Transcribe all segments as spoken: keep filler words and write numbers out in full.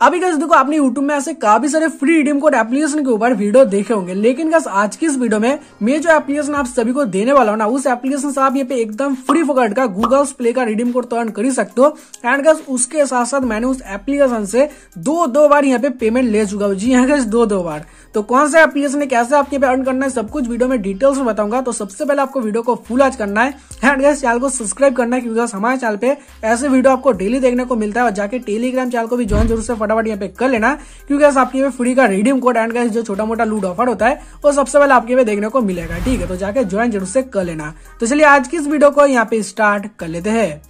अभी गाइस देखो आपने YouTube में ऐसे काफी सारे फ्री ईडीएम कोड एप्लीकेशन के ऊपर वीडियो देखे होंगे, लेकिन गाइस आज की इस वीडियो में मैं जो एप्लीकेशन आप सभी को देने वाला हूं ना, उस एप्लीकेशन से आप ये पे एकदम फ्री फॉरवर्ड का Google Play का ईडीएम कोड अर्न कर सकते हो। एंड गाइस उसके साथ साथ मैंने उस एप्लीकेशन से दो दो बार यहाँ पे पेमेंट ले चुका हूँ। जी हाँ गाइस, दो दो बार। तो कौन सा एप्लीकेशन है, कैसे आपके पे अर्न करना है, सब कुछ वीडियो में डिटेल्स में बताऊंगा। तो सबसे पहले आपको वीडियो को फुल आज करना है एंड गाइस चैनल को सब्सक्राइब करना है, क्योंकि हमारे चैनल पे ऐसे वीडियो आपको डेली देखने को मिलता है। और जाके टेलीग्राम चैनल को भी ज्वाइन जरूर से फटाफट यहाँ पे कर लेना, क्योंकि आपके फ्री का रिडीम कोड एंड गाइस जो छोटा मोटा लूट ऑफर होता है वो सबसे पहले आपके पे देखने को मिलेगा। ठीक है, तो जाके ज्वाइन जरूर से कर लेना। तो चलिए आज की इस वीडियो को यहाँ पे स्टार्ट कर लेते हैं।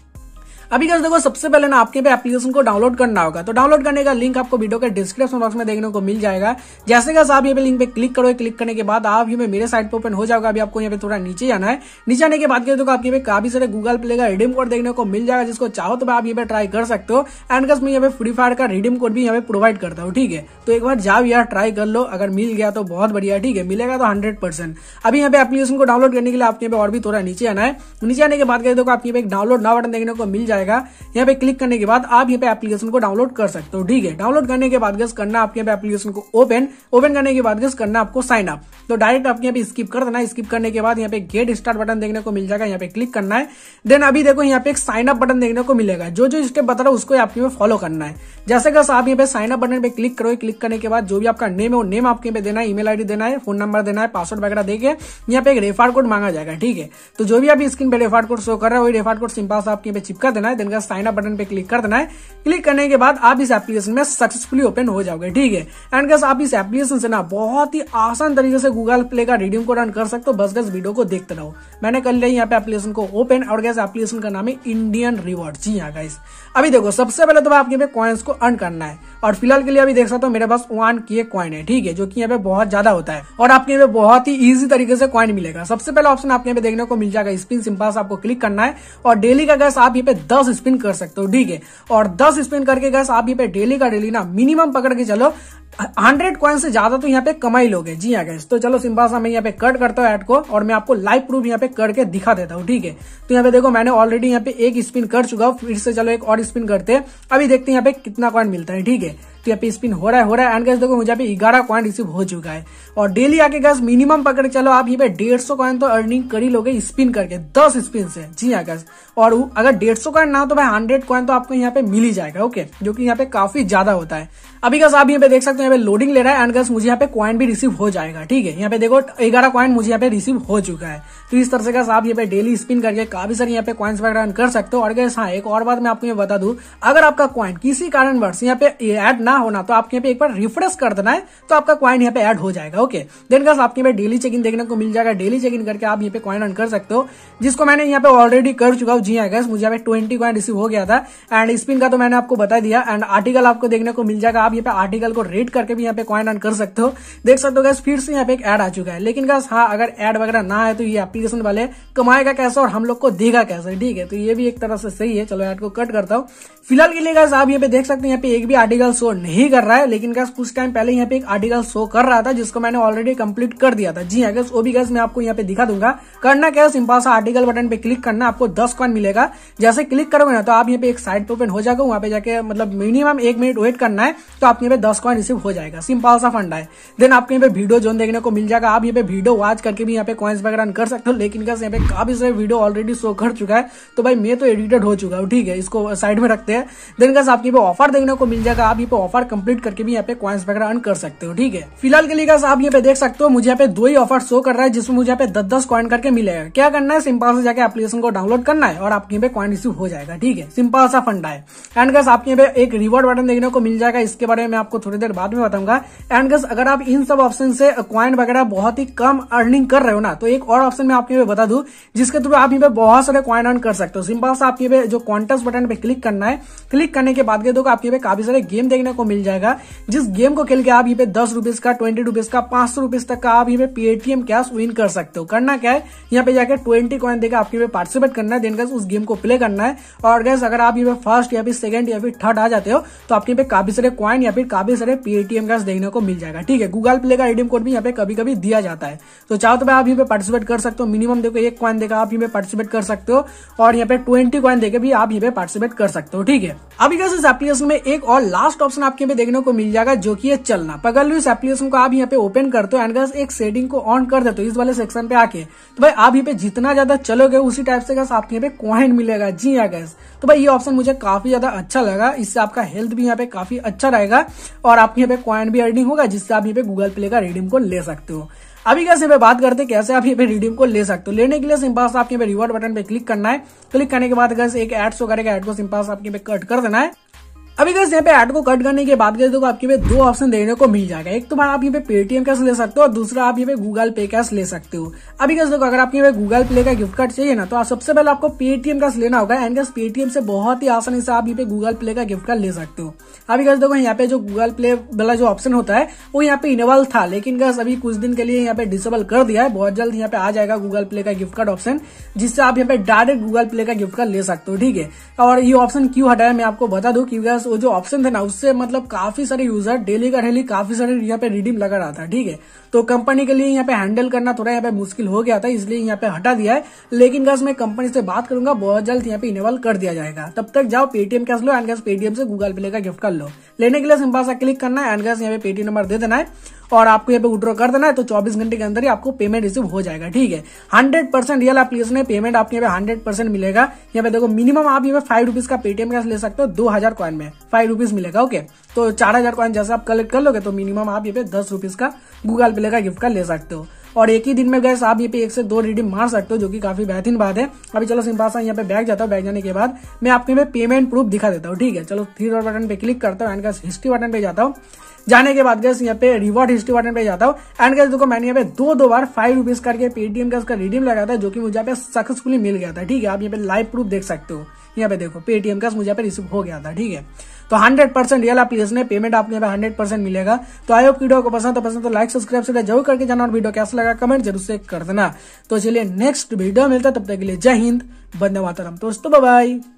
अभी गाइस देखो सबसे पहले ना आपके पे एप्लीकेशन को डाउनलोड करना होगा। तो डाउनलोड करने का लिंक आपको वीडियो के डिस्क्रिप्शन बॉक्स में देखने को मिल जाएगा। जैसे गाइस आप ये पे लिंक पे क्लिक करोगे, क्लिक करने के बाद आप ये पे मेरे साइट पे ओपन हो जाएगा। अभी आपको यहाँ पे थोड़ा नीचे जाना है। नीचे आने के बाद देखो आपके पे काफी सारे गूगल प्ले का रिडीम कोड देखने को मिल जाएगा, जिसको चाहो तो आप ये पे ट्राई कर सकते हो। एंड गाइस मैं यहाँ पे फ्री फायर का रिडीम कोड भी यहाँ पे प्रोवाइड करता हूँ। ठीक है, तो एक बार जाओ यार, ट्राई कर लो। अगर मिल गया तो बहुत बढ़िया, ठीक है, मिलेगा तो हंड्रेड परसेंट। अभी यहाँ पे एप्लीकेशन को डाउनलोड करने के लिए आपके पे और भी थोड़ा नीचे आना है। नीचे आने के बाद देखो आपके पे एक डाउनलोड नाउ बटन देखने को मिल जाएगा। यहाँ पे क्लिक करने के बाद आप यहाँ पे एप्लीकेशन को डाउनलोड कर सकते हो। ठीक है, डाउनलोड करने के बाद गाइस करना आपके पे एप्लीकेशन को ओपन। ओपन करने के बाद गाइस करना आपको साइन अप। तो डायरेक्ट आप यहाँ पे स्किप कर देना। स्किप करने के बाद यहाँ पे गेट स्टार्ट बटन देखने को मिल जाएगा, यहाँ पे क्लिक करना है। देन अभी देखो यहाँ पे एक साइन अप बटन देखने को मिलेगा। जो जो स्टेप बता रहा है उसको आपके फॉलो करना है। जैसे गाइस आप यहाँ पे साइन अप बटन पे क्लिक करोगे, क्लिक करने के बाद जो भी आपका नेम है वो नेम आपके पे देना है, ईमेल आईडी देना है, फोन नंबर देना है, पासवर्ड वगैरह देके यहाँ पे एक रेफर कोड मांगा जाएगा। ठीक है, तो जो भी आप स्क्रीन पे रेफर कोड शो कर रहा है वही रेफर कोड सिंपल से आपके पे चिपका देना है। देन साइन अप बटन पे क्लिक कर देना है। क्लिक करने के बाद आप इस एप्लीकेशन में सक्सेसफुली ओपन हो जाओगे। ठीक है, एंड गाइस आप इस एप्लीकेशन से ना बहुत ही आसान तरीके से गूगल प्ले का रिडीम कोड अर्न कर सकते हो। बस गाइस वीडियो को देखते रहो। मैंने कर लिया यहाँ पे एप्लीकेशन को ओपन। और गाइस एप्लीकेशन का नाम है इंडियन रिवॉर्ड। जी हाँ गाइस, अभी देखो सबसे पहले तो आपके पे कॉइन्स को अर्न करना है। और फिलहाल के लिए अभी देख सकते हो मेरे पास वन के कॉइन है। ठीक है, जो कि यहाँ पे बहुत ज्यादा होता है और आपके पे बहुत ही इजी तरीके से कॉइन मिलेगा। सबसे पहला ऑप्शन आपके पे देखने को मिल जाएगा स्पिन। सिंपल से आपको क्लिक करना है और डेली का गाइस आप यहाँ पे दस स्पिन कर सकते हो। ठीक है, और दस स्पिन करके गाइस आप यहाँ पे डेली का डेली ना मिनिमम पकड़ के चलो हंड्रेड कॉइन से ज्यादा तो यहाँ पे कमाई लोगे। जी हाँ गाइस, तो चलो सिंपल सा मैं यहाँ पे कट करता हूँ ऐड को और मैं आपको लाइव प्रूफ यहाँ पे करके दिखा देता हूँ। ठीक है, तो यहाँ पे देखो मैंने ऑलरेडी यहाँ पे एक स्पिन कर चुका हूँ। फिर से चलो एक और स्पिन करते हैं, अभी देखते हैं यहाँ पे कितना कॉइन मिलता है। ठीक है, तो यहाँ पे स्पिन हो रहा है हो रहा है एंड गाइस देखो मुझे पे ग्यारह कॉइन रिसीव हो चुका है। और डेली आके गाइस मिनिमम पकड़ चलो आप यहाँ पे डेढ़ सौ कॉइन तो अर्निंग कर ही लोगे स्पिन करके दस स्पिन से। जी हाँ गाइस, और अगर डेढ़ सौ कॉइन ना हो तो भाई हंड्रेड कॉइन तो आपको यहाँ पे मिल ही जाएगा। ओके, जो कि यहाँ पे काफी ज्यादा होता है। अभी गाइस आप यहाँ पे देख सकते हो यहाँ पे लोडिंग ले रहा है एंड गाइस मुझे यहाँ पे कॉइन भी रिसीव हो जाएगा। ठीक है, यहाँ पे देखो ग्यारह कॉइन मुझे यहाँ पे रिसीव हो चुका है। तो इस तरह से गाइस आप यहाँ पे डेली स्पिन करके काफी सारे यहाँ पे कॉइन्स वगैरह अर्न कर सकते हो। और गाइस हाँ, एक और बात मैं आपको ये बता दूं, अगर आपका कॉइन किसी कारणवश यहाँ पे ऐड ना होना तो आपके यहाँ पे एक बार रिफ्रेश कर देना है, तो आपका कॉइन यहाँ पे ऐड हो जाएगा। ओके, देन गाइस आपके यहाँ पे डेली चेक इन देखने को मिल जाएगा। डेली चेक इन करके आप यहाँ पे कॉइन अर्न कर सकते हो, जिसको मैंने यहाँ पे ऑलरेडी कर चुका हूँ। जी हाँ गाइस, मुझे यहाँ पे ट्वेंटी कॉइन रिसीव हो गया था। एंड स्पिन का तो मैंने आपको बता दिया। एंड आर्टिकल आपको देखने को मिल जाएगा। आप यहाँ पे आर्टिकल को रेट करके भी यहाँ पे कॉइन अर्न कर सकते हो। देख सकते हो गाइस फिर से यहाँ पे एक ऐड आ चुका है। लेकिन गाइस हाँ, अगर ऐड वगैरह ना है तो ये एप्लीकेशन वाले कमाएगा कैसे और हम लोग को देगा कैसे। ठीक है, तो ये भी एक तरह से सही है। चलो ऐड को कट करता हूँ। फिलहाल के लिए गाइस आप यहाँ पे देख सकते हैं यहाँ पे एक भी आर्टिकल शो नहीं कर रहा है। लेकिन गाइस कुछ टाइम पहले यहाँ पे एक आर्टिकल शो कर रहा था, जिसको मैंने ऑलरेडी कंप्लीट कर दिया था। जी हाँ गाइस, वो भी गाइस मैं आपको यहाँ पे दिखा दूंगा। करना क्या है, सिंपल सा आर्टिकल बटन पे क्लिक करना, आपको दस कॉइन मिलेगा। जैसे क्लिक करोगे ना तो आप यहाँ पे एक साइड पे ओपन हो जाएगा। वहां पे जाके मतलब मिनिमम एक मिनट वेट करना है, तो आपके यहाँ पे दस कॉइन रिसीव हो जाएगा। सिंपल सा फंडा है। देन आपके यहाँ पे वीडियो जोन देखने को मिल जाएगा। आप यहाँ पे वीडियो वॉच करके भी यहाँ पे कॉइन्स वगैरह कर सकते हो। लेकिन यहाँ पे काफी सारे वीडियो ऑलरेडी शो कर चुका है, तो भाई मैं तो एडिटेड हो चुका हूँ। ठीक है, इसको साइड में रखते हैं। देन गाइस आपके यहाँ पे ऑफर देखने को मिल जाएगा। आप यहाँ पे ऑफर कंप्लीट करके भी यहाँ पे कॉइन्स वगैरह अर्न कर सकते हो। ठीक है, फिलहाल के लिए गाइस आप यहाँ पे देख सकते हो मुझे यहाँ पे दो ही ऑफर शो कर रहा है, जिसमें मुझे यहाँ पे दस दस कॉइन करके मिलेगा। क्या करना है, सिंपल से जाके एप्लीकेशन को डाउनलोड करना है और आपके यहाँ पे कॉइन रिसीव हो जाएगा। ठीक है, सिंपल सा फंडा है। एंड गाइस आपके यहाँ पे एक रिवॉर्ड बटन देखने को मिल जाएगा। इसके बारे में आपको थोड़ी देर बाद में बताऊंगा। एंड गाइस अगर आप इन सब ऑप्शन से कॉइन वगैरह बहुत ही कम अर्निंग कर रहे हो ना, तो एक और ऑप्शन मैं आपके बता दूं, जिसके थ्रू आप यहाँ पे बहुत सारे कॉइन अर्न कर सकते हो। सिंपल सा आपके पे जो कॉन्टेस्ट बटन पे क्लिक करना है। क्लिक करने के बाद देखो आपके पे काफी सारे गेम देखने को मिल जाएगा, जिस गेम को खेल के आप यहाँ पे दस रुपीज का, ट्वेंटी रुपीज का, पांच सौ रुपीज तक का आप यहाँ पे पेटीएम कैश विन कर सकते हो। करना क्या है, यहाँ पे जाकर ट्वेंटी कॉइन देकर आपके पे पार्टिसिपेट करना है। देन गाइस उस गेम को प्ले करना है। और गाइस अगर आप यहाँ पे फर्स्ट या फिर सेकंड या फिर थर्ड आ जाते हो, तो आपके पे काफी सारे कॉइन या फिर काफी सारे पेटीएम कैश देखने को मिल जाएगा। ठीक है, गूगल प्ले का रिडीम कोड भी यहाँ पे कभी कभी दिया जाता है, तो चाहो तो आप यहाँ पे पार्टिसिपेट कर सकते हो। मिनिमम देखो एक कॉइन देकर आप यहाँ पे पार्टिसिपेट कर सकते हो, और यहाँ पे ट्वेंटी कॉइन देकर भी आप यहाँ पे पार्टिसिपेट कर सकते हो। ठीक है, अभी गाइस इस एप्लीकेशन में एक और लास्ट ऑप्शन आपके पे देखने को मिल जाएगा जो कि है चलना। अगर इस एप्लीकेशन को आप यहाँ पे ओपन करते हो एंड गाइस एक सेटिंग को ऑन कर देते हो इस वाले सेक्शन पे आके, तो भाई आप यहाँ पे जितना ज्यादा चलोगे उसी टाइप से गाइस आपके यहाँ पे कॉइन मिलेगा। जी हाँ गाइस, तो भाई ये ऑप्शन मुझे काफी ज्यादा अच्छा लगा, इससे आपका हेल्थ भी यहाँ पे काफी अच्छा रहेगा और आपके यहाँ पे कॉइन भी अर्निंग होगा जिससे आप यहाँ पे गूगल प्ले का रिडीम को ले सकते हो। अभी कैसे पे बात करते हैं कैसे आप ये पे रिडीम को ले सकते हो। लेने के लिए सिंपल आपके पे रिवॉर्ड बटन पे क्लिक करना है, क्लिक करने के बाद गाइस एक ऐड शो करेगा, ऐड को सिंपल आपके पे कट कर देना है। अभी गाइस यहाँ पे ऐड को कट करने के बाद देखो आपके पे दो ऑप्शन देखने को मिल जाएगा, एक तो आप यहाँ पे पेटीएम कैश ले सकते हो और दूसरा आप यहाँ पे गूगल पे कैश ले सकते हो। अभी गाइस देखो अगर आपके पे गूगल प्ले का गिफ्ट कार्ड चाहिए ना तो आप सबसे पहले आपको पेटीएम कैश लेना होगा एंड गाइस पेटीएम से बहुत ही आसानी से आप यहाँ पे गूगल प्ले का गिफ्ट कार्ड ले सकते हो। अभी गाइस देखो यहाँ पे जो गूगल प्ले वाला जो ऑप्शन होता है वो यहाँ पे इनेबल था, लेकिन गाइस अभी कुछ दिन के लिए यहाँ पे डिसेबल कर दिया है। बहुत जल्द यहाँ पे आ जाएगा गूगल प्ले का गिफ्ट कार्ड ऑप्शन जिससे आप यहाँ पे डायरेक्ट गूगल प्ले का गिफ्ट कार्ड ले सकते हो। ठीक है, और ये ऑप्शन क्यों हटाया मैं आपको बता दूं, क्योंकि वो जो ऑप्शन था ना उससे मतलब काफी सारे यूजर डेली का डेली काफी सारे यहाँ पे रिडीम लगा रहा था। ठीक है, तो कंपनी के लिए यहाँ पे हैंडल करना थोड़ा यहाँ पे मुश्किल हो गया था, इसलिए यहाँ पे हटा दिया है। लेकिन गाइस मैं कंपनी से बात करूंगा, बहुत जल्द यहाँ पे इनेबल कर दिया जाएगा। तब तक जाओ पेटीएम कैश लो एंड गाइस पेटीएम से गूगल प्ले का गिफ्ट कर लो। लेने के लिए सिंपल सा क्लिक करना है एंड गाइस यहाँ पे पेटीएम नंबर दे देना है और आपको यहाँ पे विड्रॉ कर देना है, तो चौबीस घंटे के अंदर ही आपको पेमेंट रिसीव हो जाएगा। ठीक है, हंड्रेड परसेंट रियल एप्लीकेशन है, पेमेंट आपको यहाँ पे हंड्रेड परसेंट मिलेगा। यहाँ पे देखो मिनिमम आप यहाँ पे फाइव रुपीज का पेटीएम कैश ले सकते हो, दो हजार कॉइन में फाइव रुपीज मिलेगा। ओके, तो चार हजार कॉइन जैसे आप कलेक्ट कर लोगे तो मिनिमम आप यहाँ पे दस रुपीज का गूगल प्ले का गिफ्ट कार्ड ले सकते हो और एक ही दिन में गाइस आप ये पे एक से दो रिडीम मार सकते हो, जो कि काफी बेहतरीन बात है। अभी चलो सिंपल सा यहाँ पे बैग जाता हूँ, बैग जाने के बाद मैं आपके पे पेमेंट प्रूफ दिखा देता हूँ। ठीक है, चलो थ्री डॉट बटन पे क्लिक करता हूँ एंड गाइस हिस्ट्री बटन पे जाता हूँ। जाने के बाद गाइस यहाँ पे रिवॉर्ड हिस्ट्री बटन पे जाता हूँ एंड गाइस देखो मैंने यहाँ पे दो दो बार फाइव रुपीज करके पेटीएम कैश का रिडीम लगा था जो कि मुझे यहाँ पे सक्सेसफुली मिल गया था। ठीक है, आप यहाँ पे लाइव प्रूफ देख सकते हो, यहाँ पे देखो पेटीएम कैश मुझे यहाँ पे रिसीव हो गया था। ठीक है, तो हंड्रेड परसेंट रियल एप्लीकेशन है, पेमेंट आपको यहाँ पे हंड्रेड परसेंट मिलेगा। तो आई होप वीडियो को पसंद तो पसंद तो लाइक सब्सक्राइब से जरूर करके जाना और वीडियो कैसा लगा कमेंट जरूर से कर देना। तो चलिए नेक्स्ट वीडियो मिलता है, तब तक के लिए जय हिंद, वंदे मातरम दोस्तों, बाय बाय।